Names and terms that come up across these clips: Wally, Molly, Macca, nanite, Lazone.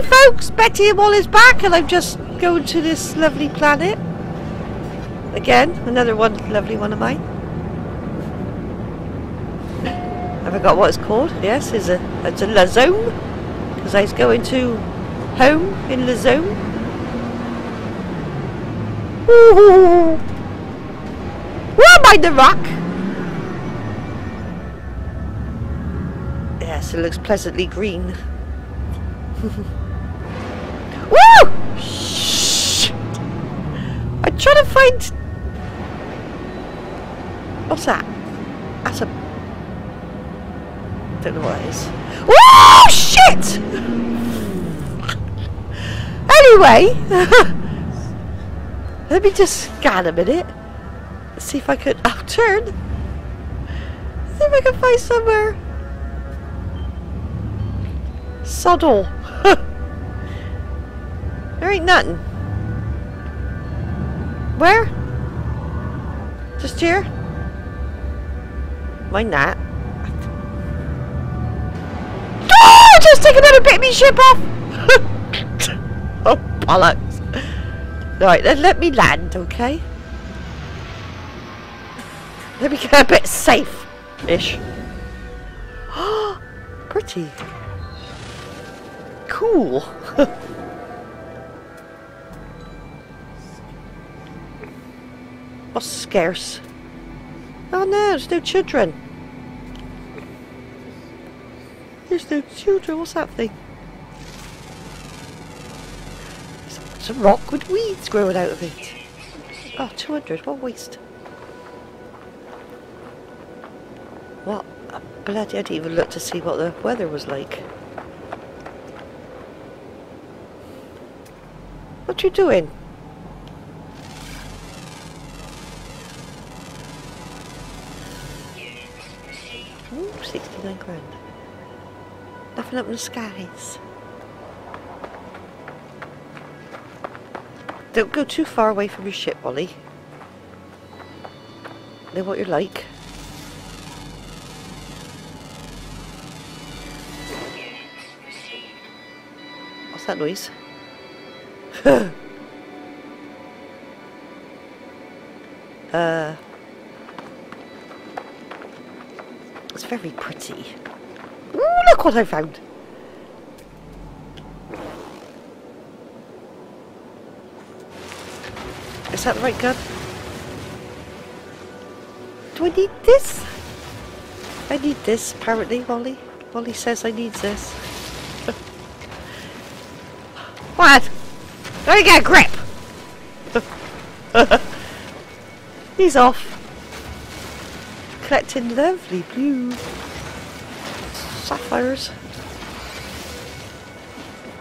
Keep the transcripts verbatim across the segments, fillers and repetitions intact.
Hi folks, Betty and Wally's back and I'm just going to this lovely planet. Again, another one, lovely one of mine. I forgot what it's called. Yes, it's a, it's a Lazone. Because I was going to home in Lazone. Woohoo! Where am I, the rock? Yes, it looks pleasantly green. Woo! Shh! I'm trying to find. What's that? That's a. Don't know what that is. Woo! Shit! Anyway, let me just scan a minute. Let's see if I could. I'll turn. See if I can find somewhere. Subtle. There ain't nothing. Where? Just here? Mind that. Oh, just take another bit of me ship off! Oh, bollocks. Right, then let me land, okay? Let me get a bit safe-ish. Oh, pretty. Cool. What's scarce? Oh no, there's no children. There's no children. What's that thing? It's a rock with weeds growing out of it. Oh, two hundred. What a waste. What a bloody... I didn't even look to see what the weather was like. What you doing? Ooh, sixty-nine grand. Nothing up in the skies. Don't go too far away from your ship, Wally. Know what you're like. What's that noise? uh, it's very pretty. Ooh, look what I found! Is that the right gun? Do I need this? I need this, apparently, Molly. Molly says I need this. What? Let me get a grip! He's off. Collecting lovely blue sapphires.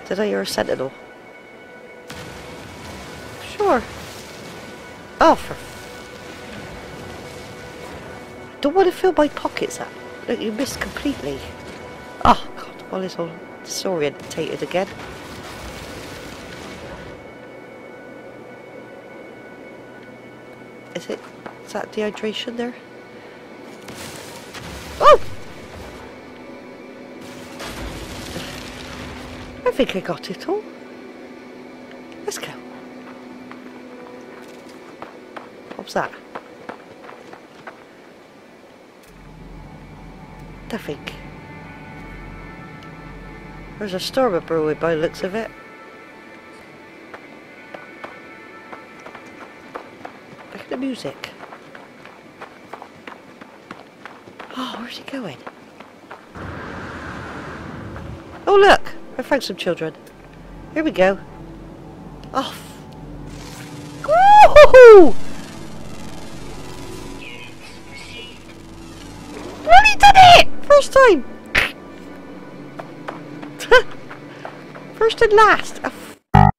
Did I hear a sentinel? Sure. Oh, for... I don't want to fill my pockets up. Look, you missed completely. Oh, God, Molly's all disorientated again. Is it? Is that dehydration there? Oh! I think I got it all. Let's go. What was that? Nothing. There's a storm a brewing by the looks of it. Music. Oh, where's he going? Oh, look! I found some children. Here we go. Off! Woohoo! Really did it! First time! First and last. Oh,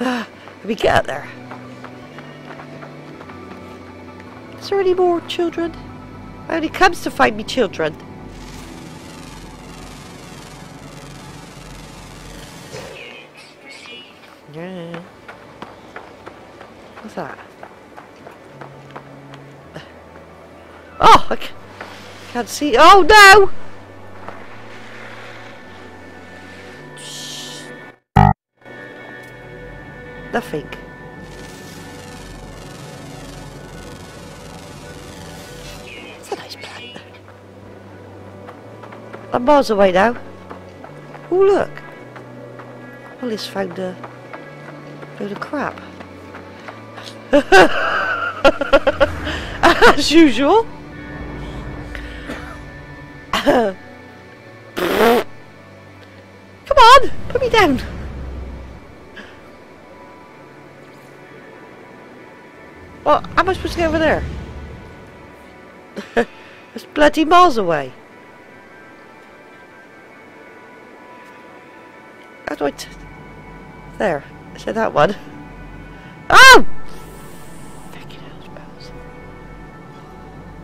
let me get out there. Is there any more children? I only comes to find me children. Yeah. What's that? Oh, I can't see. Oh no! the fake. It's a nice plant. I'm miles away now. Oh look, Molly's found a load of crap. As usual. Come on, put me down. Well, how am I supposed to get over there? It's bloody miles away. How do I t there, I said that one. Oh! Fucking hell, bells.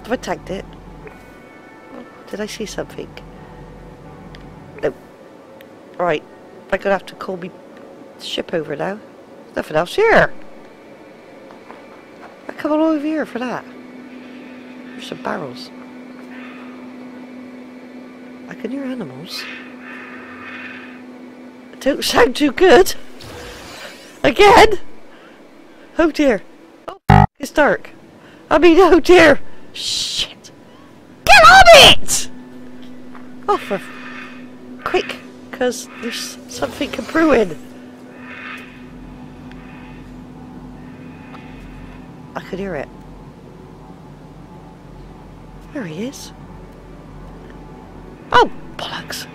Have I tagged it? Did I see something? No. Right, I'm gonna have to call me ship over now. There's nothing else here. I come all over here for that. There's some barrels. I can hear animals. It don't sound too good. Again. Oh dear. Oh, it's dark. I mean, oh dear. Shit. It! Oh, for quick, because there's something brewing. I could hear it. There he is. Oh, bollocks!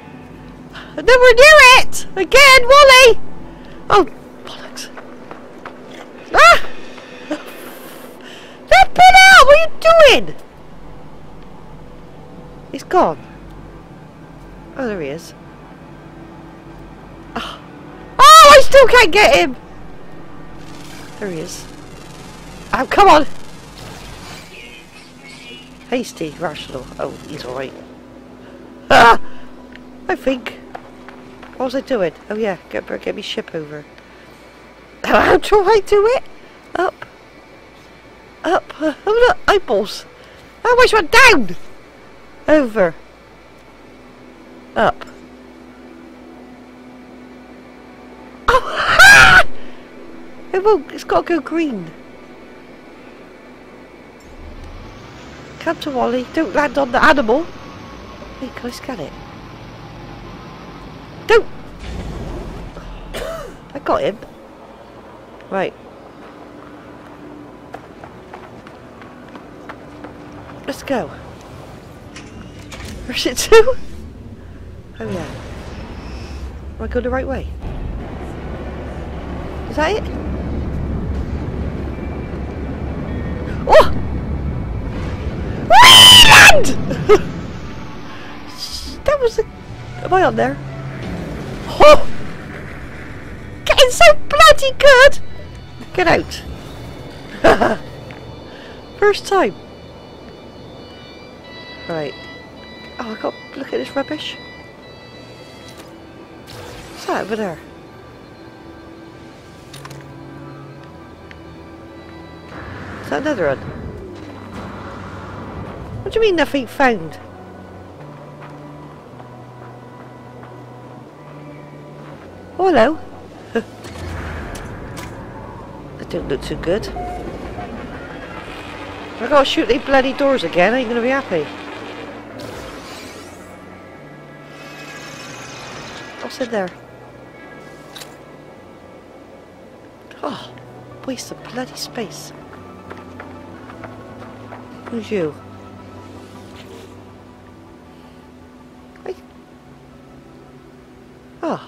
Nowhere near it! Again, Wally! Oh, bollocks! Ah! That bit out! What are you doing? He's gone. Oh, there he is. Oh. Oh, I still can't get him. There he is. Oh, come on. Hasty, rational. Oh, he's alright. Ah, I think. What was I doing? Oh, yeah. Get, get me ship over. How do I do it? Up. Up. Oh, look. Eyeballs. Oh, which one down? Over. Up. Oh! It won't, it's got to go green. Come to Wally, don't land on the animal. Wait, can I scan it? Don't! I got him. Right. Let's go. Where's it to? Oh yeah. Am I going the right way? Is that it? Oh! Land! That was a... Am I on there? Oh! Getting so bloody good! Get out. First time. Right. Oh, I got to look at this rubbish. What's that over there? Is that another one? What do you mean nothing found? Oh, hello. That didn't look too good. I've got to shoot these bloody doors again. I ain't going to be happy. What's in there? Oh, waste of bloody space. Who's you? Hey. Oh.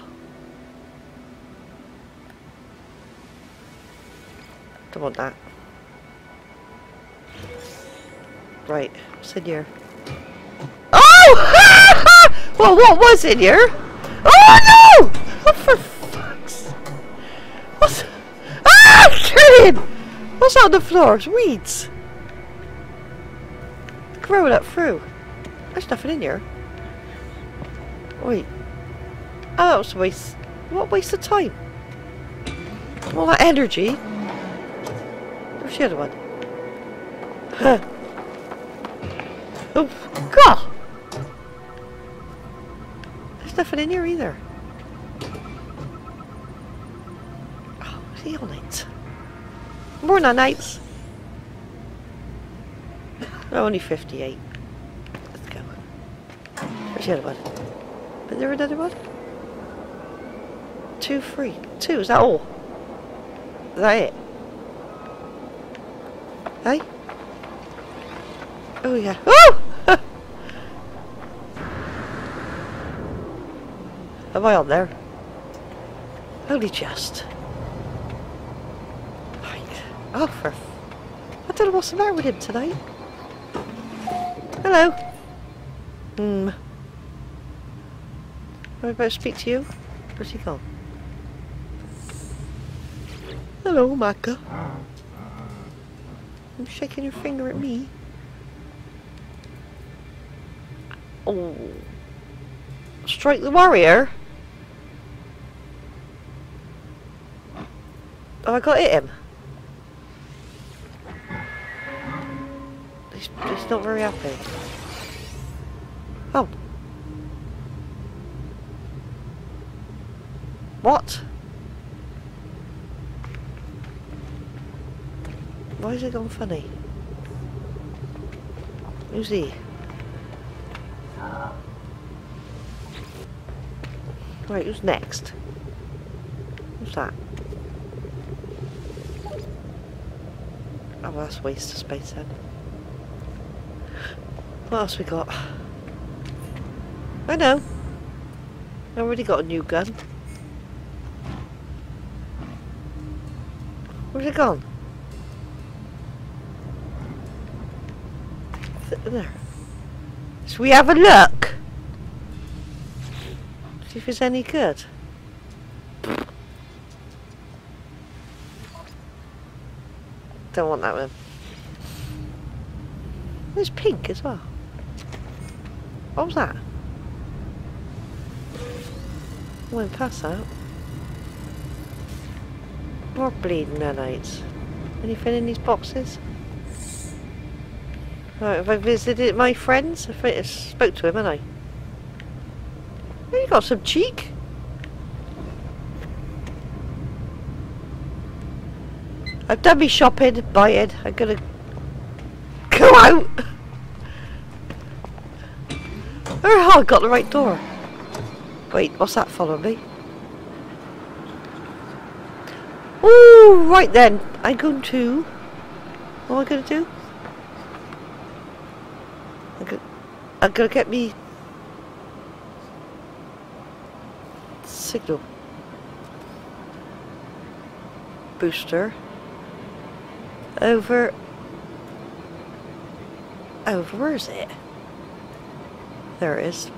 Don't want that. Right, what's in here? Oh! Well, what was in here? Oh no! What for fucks? What's... Ah! Get him! What's on the floor? It's weeds. Grow that through. There's nothing in here. Wait. Oh, that was a waste. What a waste of time. All that energy. Where's the other one? Huh. Oh, God! Nothing in here either. Oh, See you all night. More than nights. No, only fifty-eight. Let's go. Where's the other one? Is there another one? Two free. Two, is that all? Is that it? Hey? Oh yeah. Woo! Am I on there? Only just. Right. Oh, for... I don't know what's the matter with him tonight. Hello. Hmm. I'm about to speak to you. Where's he gone? Hello, Macca. I'm shaking your finger at me. Oh. Strike the warrior. Oh, I got hit him. He's, he's not very happy. Oh. What? Why is it gone funny? Who's he? Right, who's next? Who's that? Oh, well, that's a waste of space then. What else we got? I know. I already got a new gun. Where's it gone? There. So we have a look. See if it's any good. Don't want that one. It's pink as well. What was that? I went past that. More bleeding nanites. Anything in these boxes? Right, have I visited my friends? I spoke to him, haven't I? Oh, you got some cheek. I've done me shopping, buying. I'm gonna go out. Oh, I got the right door. Wait, what's that following me? Oh, right then. I'm going to. What am I gonna do? I'm gonna get me signal booster over over where is it? There it is.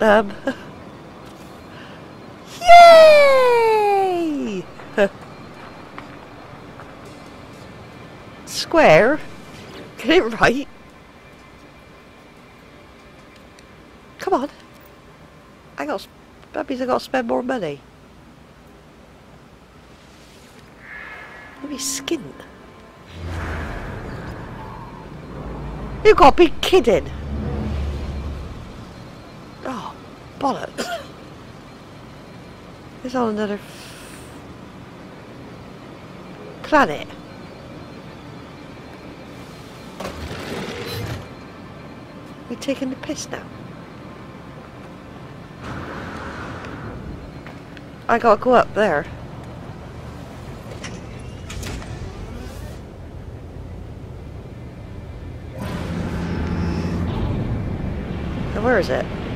Um Yay! Square. Get it right. Come on. I got. That means I got to spend more money. Maybe skin. You got to be kidding. Oh, bollocks! It's on another planet. We're taking the piss now. I gotta go up there. Now where is it?